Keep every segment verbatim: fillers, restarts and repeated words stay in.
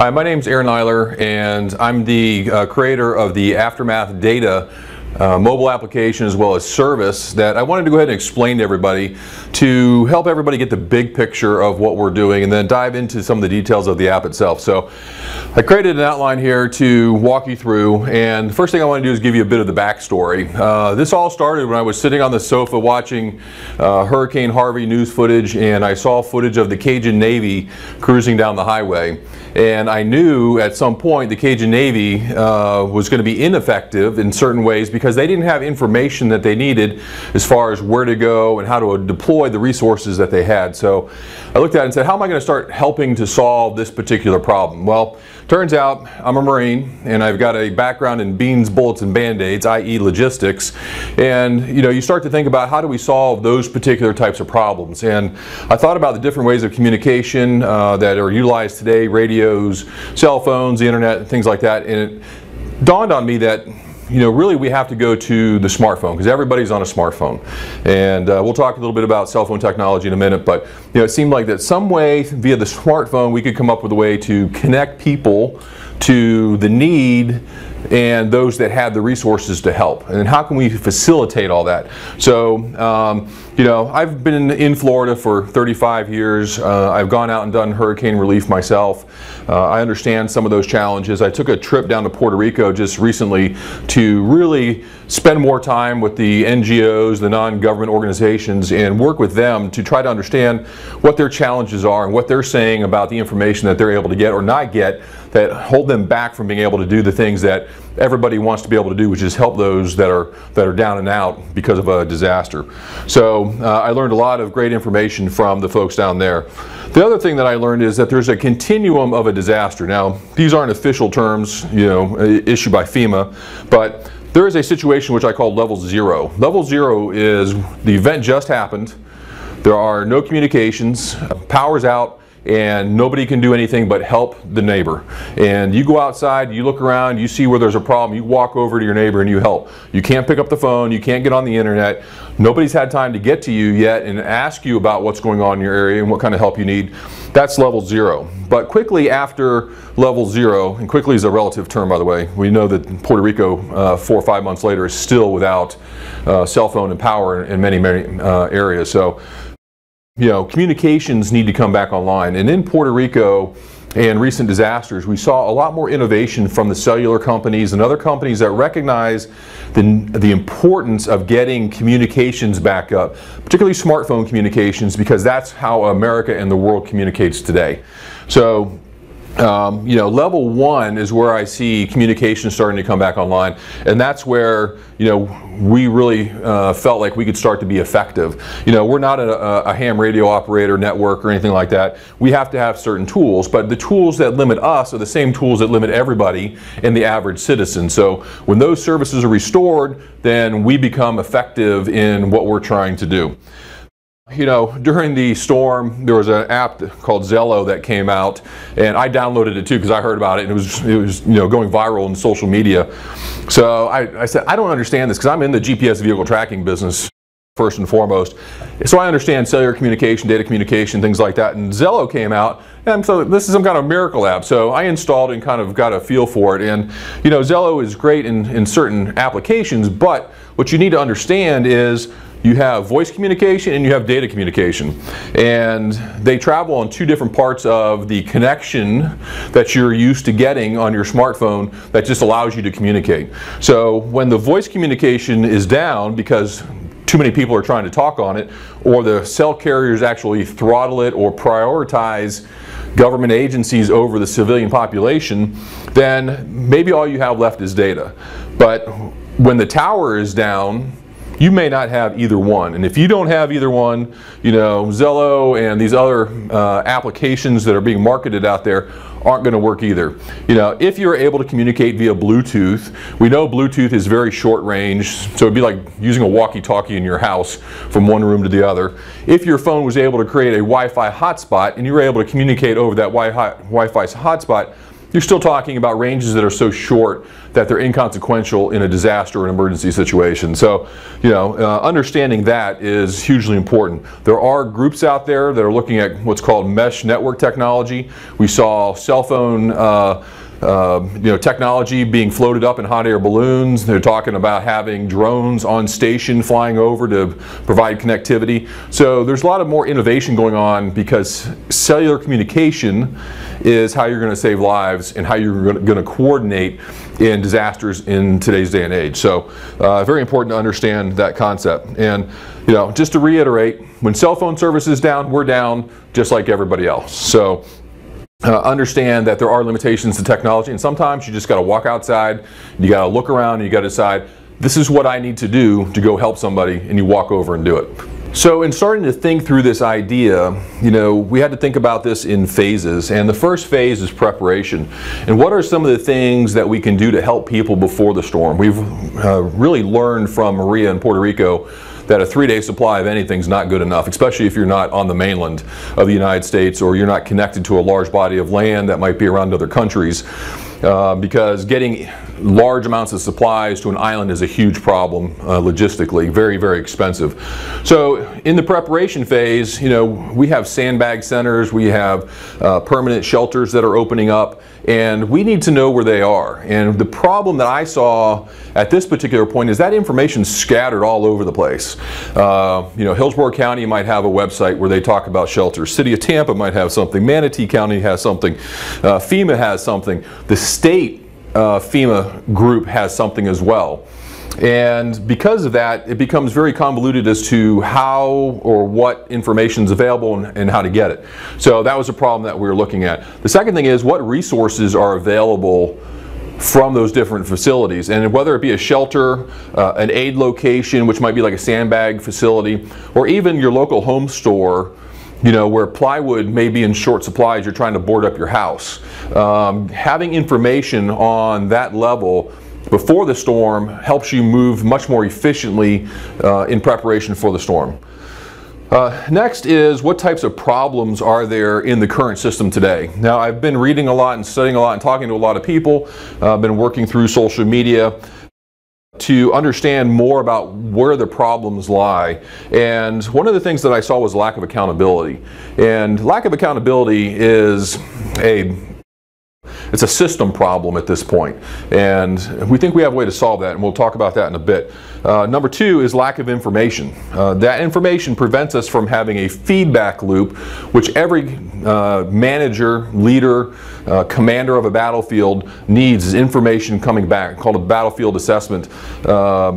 Hi, my name's Aaron Eiler, and I'm the uh, creator of the Aftermath Data uh, mobile application as well as service that I wanted to go ahead and explain to everybody to help everybody get the big picture of what we're doing and then dive into some of the details of the app itself. So I created an outline here to walk you through, and the first thing I want to do is give you a bit of the backstory. Uh, this all started when I was sitting on the sofa watching uh, Hurricane Harvey news footage, and I saw footage of the Cajun Navy cruising down the highway. And I knew at some point the Cajun Navy uh, was going to be ineffective in certain ways because they didn't have information that they needed as far as where to go and how to deploy the resources that they had. So I looked at it and said, how am I going to start helping to solve this particular problem? Well, turns out I'm a Marine, and I've got a background in beans, bullets, and band-aids, i e logistics. And you know, you start to think about how do we solve those particular types of problems. And I thought about the different ways of communication uh, that are utilized today, radios, cell phones, the internet, things like that. And it dawned on me that you know, really we have to go to the smartphone because everybody's on a smartphone. And uh, we'll talk a little bit about cell phone technology in a minute, but you know, it seemed like that some way via the smartphone we could come up with a way to connect people to the need and those that have the resources to help. And how can we facilitate all that? So, um, you know, I've been in Florida for thirty-five years. Uh, I've gone out and done hurricane relief myself. Uh, I understand some of those challenges. I took a trip down to Puerto Rico just recently to really spend more time with the N G Os, the non-government organizations, and work with them to try to understand what their challenges are and what they're saying about the information that they're able to get or not get that hold them back from being able to do the things that everybody wants to be able to do, which is help those that are that are down and out because of a disaster. So uh, I learned a lot of great information from the folks down there. The other thing that I learned is that there's a continuum of a disaster. Now, these aren't official terms, you know, issued by FEMA, but there is a situation which I call level zero. Level zero is the event just happened, there are no communications, power's out, and nobody can do anything but help the neighbor. And you go outside, you look around, you see where there's a problem, you walk over to your neighbor and you help. You can't pick up the phone, you can't get on the internet, nobody's had time to get to you yet and ask you about what's going on in your area and what kind of help you need. That's level zero. But quickly after level zero, and quickly is a relative term by the way, we know that Puerto Rico uh, four or five months later is still without uh, cell phone and power in many, many uh, areas. So, you know, communications need to come back online. And in Puerto Rico and recent disasters, we saw a lot more innovation from the cellular companies and other companies that recognize the, the importance of getting communications back up, particularly smartphone communications, because that's how America and the world communicates today. So, um, you know, level one is where I see communications starting to come back online, and that's where, you know, we really uh, felt like we could start to be effective. You know, we're not a, a ham radio operator network or anything like that. We have to have certain tools, but the tools that limit us are the same tools that limit everybody and the average citizen. So when those services are restored, then we become effective in what we're trying to do. You know, during the storm, there was an app called Zello that came out, and I downloaded it too because I heard about it, and it was, it was you know, going viral in social media. So I, I said, I don't understand this because I'm in the G P S vehicle tracking business first and foremost. So I understand cellular communication, data communication, things like that, and Zello came out, and so this is some kind of miracle app. So I installed and kind of got a feel for it, and you know, Zello is great in, in certain applications, but what you need to understand is you have voice communication and you have data communication, and they travel on two different parts of the connection that you're used to getting on your smartphone that just allows you to communicate. So when the voice communication is down because too many people are trying to talk on it, or the cell carriers actually throttle it or prioritize government agencies over the civilian population, then maybe all you have left is data. But when the tower is down, you may not have either one. And if you don't have either one, you know, Zello and these other uh, applications that are being marketed out there aren't going to work either. You know, if you're able to communicate via Bluetooth, we know Bluetooth is very short range, so it'd be like using a walkie-talkie in your house from one room to the other. If your phone was able to create a Wi-Fi hotspot and you were able to communicate over that Wi-Fi hotspot, you're still talking about ranges that are so short that they're inconsequential in a disaster or an emergency situation. So, you know, uh, understanding that is hugely important. There are groups out there that are looking at what's called mesh network technology. We saw cell phone uh, Uh, you know, technology being floated up in hot air balloons. They're talking about having drones on station flying over to provide connectivity. So there's a lot of more innovation going on, because cellular communication is how you're going to save lives and how you're going to coordinate in disasters in today's day and age. So uh, very important to understand that concept. And you know, just to reiterate, when cell phone service is down, we're down just like everybody else. So Uh, understand that there are limitations to technology, and sometimes you just got to walk outside, you got to look around, and you got to decide, this is what I need to do to go help somebody, and you walk over and do it. So in starting to think through this idea, you know, we had to think about this in phases, and the first phase is preparation. And what are some of the things that we can do to help people before the storm? We've uh, really learned from Maria in Puerto Rico that a three-day supply of anything's not good enough, especially if you're not on the mainland of the United States or you're not connected to a large body of land that might be around other countries. Uh, because getting large amounts of supplies to an island is a huge problem uh, logistically, very, very expensive. So in the preparation phase, you know, we have sandbag centers, we have uh, permanent shelters that are opening up, and we need to know where they are. And the problem that I saw at this particular point is that information's scattered all over the place. Uh, you know, Hillsborough County might have a website where they talk about shelters. City of Tampa might have something. Manatee County has something. Uh, FEMA has something. The state uh, FEMA group has something as well. And because of that, it becomes very convoluted as to how or what information is available and, and how to get it. So that was a problem that we were looking at. The second thing is what resources are available from those different facilities, and whether it be a shelter, uh, an aid location, which might be like a sandbag facility, or even your local home store, you know, where plywood may be in short supply as you're trying to board up your house. Um, having information on that level before the storm helps you move much more efficiently uh, in preparation for the storm. Uh, next is what types of problems are there in the current system today. Now, I've been reading a lot and studying a lot and talking to a lot of people. Uh, I've been working through social media to understand more about where the problems lie. And one of the things that I saw was lack of accountability. And lack of accountability is a It's a system problem at this point, and we think we have a way to solve that, and we'll talk about that in a bit. Uh, number two is lack of information. Uh, that information prevents us from having a feedback loop, which every uh, manager, leader, uh, commander of a battlefield needs, is information coming back, called a battlefield assessment. Uh,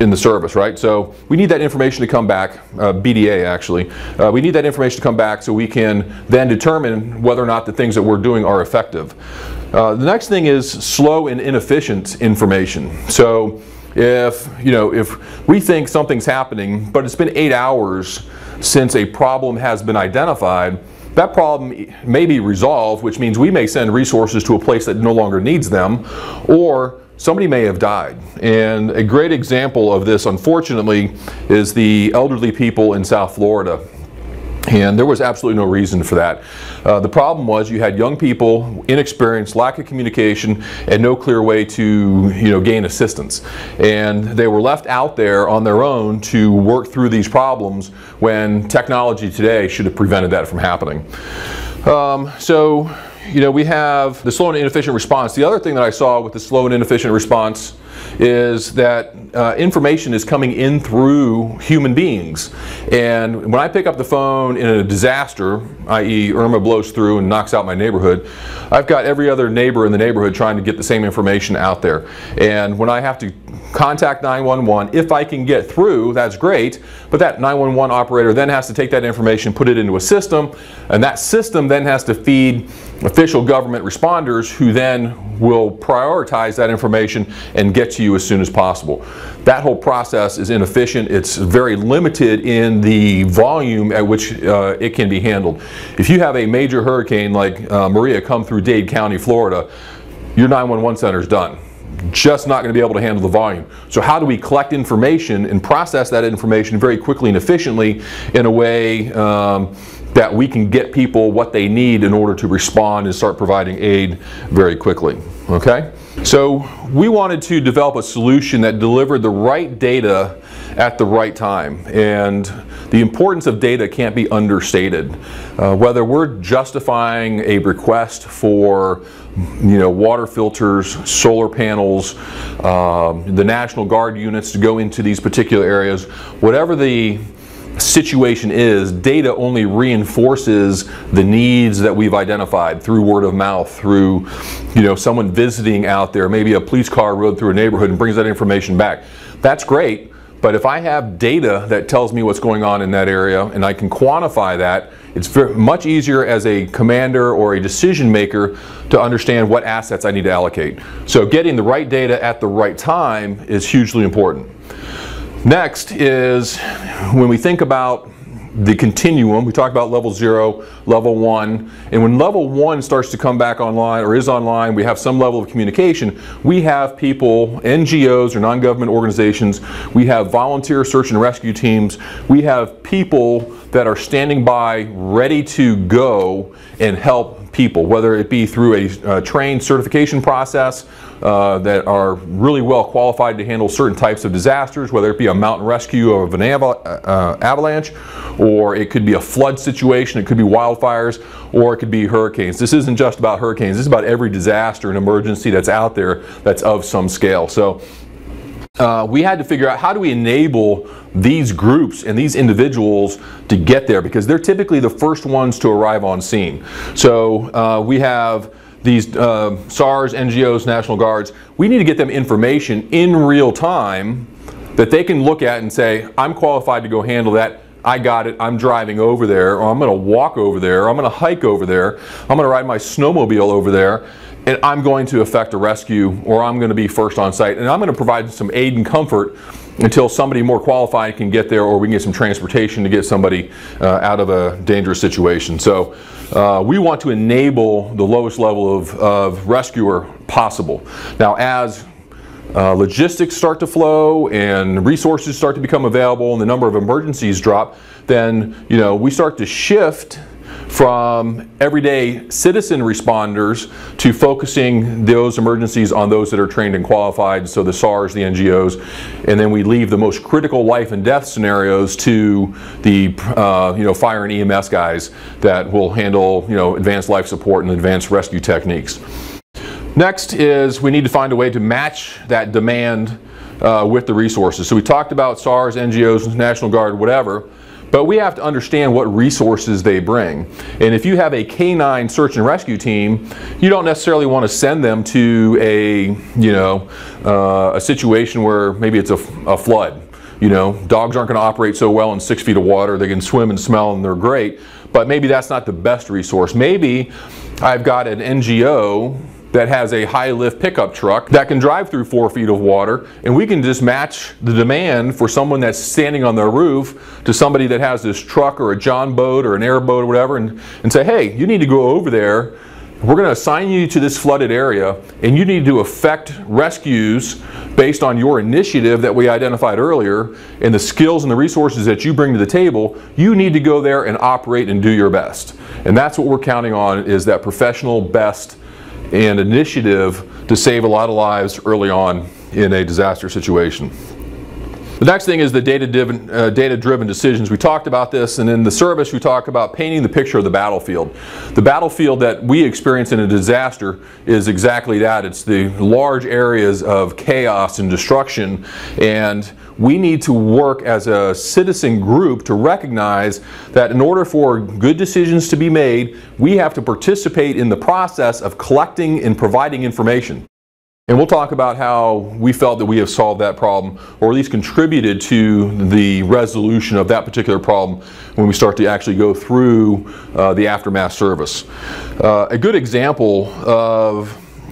in the service, right? So we need that information to come back, uh, B D A actually. Uh, we need that information to come back so we can then determine whether or not the things that we're doing are effective. Uh, the next thing is slow and inefficient information. So if, you know, if we think something's happening, but it's been eight hours since a problem has been identified, that problem may be resolved, which means we may send resources to a place that no longer needs them, or somebody may have died. And a great example of this, unfortunately, is the elderly people in South Florida. And there was absolutely no reason for that. Uh, the problem was you had young people, inexperienced, lack of communication, and no clear way to, you know, gain assistance. And they were left out there on their own to work through these problems when technology today should have prevented that from happening. Um, so, you know, we have the slow and inefficient response. The other thing that I saw with the slow and inefficient response is that uh, information is coming in through human beings. And when I pick up the phone in a disaster, that is Irma blows through and knocks out my neighborhood, I've got every other neighbor in the neighborhood trying to get the same information out there. And when I have to contact nine one one, if I can get through, that's great, but that nine one one operator then has to take that information, put it into a system, and that system then has to feed official government responders, who then will prioritize that information and get to you as soon as possible. That whole process is inefficient. It's very limited in the volume at which uh, it can be handled. If you have a major hurricane like uh, Maria come through Dade County, Florida, your nine one one center's done. just not going to be able to handle the volume. So how do we collect information and process that information very quickly and efficiently in a way um, that we can get people what they need in order to respond and start providing aid very quickly, okay? So we wanted to develop a solution that delivered the right data at the right time, and the importance of data can't be understated. Uh, whether we're justifying a request for you know, water filters, solar panels, um, the National Guard units to go into these particular areas, whatever the situation is, data only reinforces the needs that we've identified through word of mouth, through you know someone visiting out there, maybe a police car rode through a neighborhood and brings that information back. That's great, but if I have data that tells me what's going on in that area and I can quantify that, it's very much easier as a commander or a decision maker to understand what assets I need to allocate. So getting the right data at the right time is hugely important. Next is when we think about the continuum, we talk about level zero, level one, and when level one starts to come back online or is online, we have some level of communication. We have people, N G Os or non-government organizations, we have volunteer search and rescue teams, we have people that are standing by ready to go and help people, whether it be through a uh, trained certification process uh, that are really well qualified to handle certain types of disasters, whether it be a mountain rescue of an aval uh, avalanche, or it could be a flood situation, it could be wildfires, or it could be hurricanes. This isn't just about hurricanes, this is about every disaster and emergency that's out there that's of some scale. So Uh, we had to figure out how do we enable these groups and these individuals to get there, because they're typically the first ones to arrive on scene. So uh, we have these uh, SARs, N G Os, National Guards. We need to get them information in real time that they can look at and say, I'm qualified to go handle that. I got it, I'm driving over there, or I'm going to walk over there, or I'm going to hike over there, I'm going to ride my snowmobile over there, and I'm going to effect a rescue, or I'm going to be first on site, and I'm going to provide some aid and comfort until somebody more qualified can get there, or we can get some transportation to get somebody uh, out of a dangerous situation. So uh, we want to enable the lowest level of, of rescuer possible. Now, as Uh, logistics start to flow and resources start to become available and the number of emergencies drop, then you know we start to shift from everyday citizen responders to focusing those emergencies on those that are trained and qualified, so the SARs, the N G Os, and then we leave the most critical life and death scenarios to the uh, you know fire and E M S guys that will handle you know advanced life support and advanced rescue techniques. Next is we need to find a way to match that demand uh, with the resources. So we talked about SARS, N G Os, National Guard, whatever, but we have to understand what resources they bring. And if you have a canine search and rescue team, you don't necessarily want to send them to a, you know, uh, a situation where maybe it's a, a flood. You know, dogs aren't going to operate so well in six feet of water. They can swim and smell and they're great, but maybe that's not the best resource. Maybe I've got an N G O that has a high lift pickup truck that can drive through four feet of water, and we can just match the demand for someone that's standing on their roof to somebody that has this truck or a John boat or an airboat or whatever, and, and say, hey, you need to go over there. We're going to assign you to this flooded area, and you need to effect rescues based on your initiative that we identified earlier and the skills and the resources that you bring to the table. You need to go there and operate and do your best. And that's what we're counting on, is that professional best and initiative to save a lot of lives early on in a disaster situation. The next thing is the data-driven uh, data-driven decisions. We talked about this, and in the service we talk about painting the picture of the battlefield. The battlefield that we experience in a disaster is exactly that. It's the large areas of chaos and destruction, and we need to work as a citizen group to recognize that in order for good decisions to be made, we have to participate in the process of collecting and providing information. And we'll talk about how we felt that we have solved that problem, or at least contributed to the resolution of that particular problem when we start to actually go through uh, the aftermath service. Uh, a good example of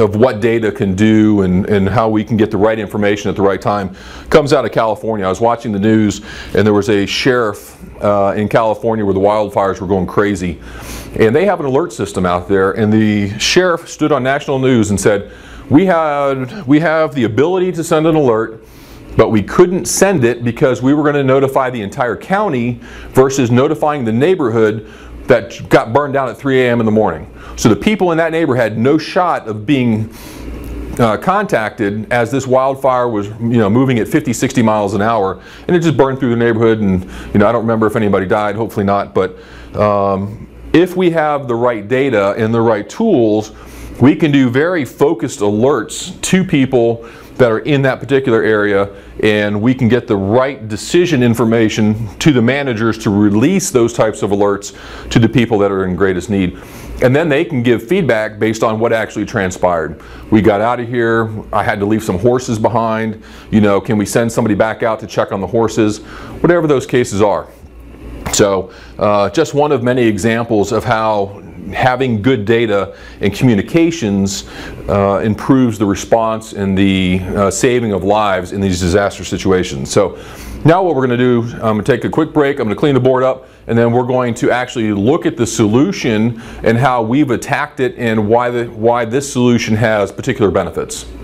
of what data can do and, and how we can get the right information at the right time comes out of California. I was watching the news and there was a sheriff uh, in California where the wildfires were going crazy, and they have an alert system out there, and the sheriff stood on national news and said, we had we have the ability to send an alert, but we couldn't send it because we were going to notify the entire county versus notifying the neighborhood that got burned down at three A M in the morning. So the people in that neighborhood had no shot of being uh, contacted, as this wildfire was, you know, moving at fifty, sixty miles an hour, and it just burned through the neighborhood. And, you know, I don't remember if anybody died, hopefully not, but um, if we have the right data and the right tools, we can do very focused alerts to people that are in that particular area, and we can get the right decision information to the managers to release those types of alerts to the people that are in greatest need. And then they can give feedback based on what actually transpired. We got out of here, I had to leave some horses behind, you know, can we send somebody back out to check on the horses? Whatever those cases are. So uh, just one of many examples of how having good data and communications uh, improves the response and the uh, saving of lives in these disaster situations. So now what we're going to do, I'm going to take a quick break, I'm going to clean the board up, and then we're going to actually look at the solution and how we've attacked it and why, the, why this solution has particular benefits.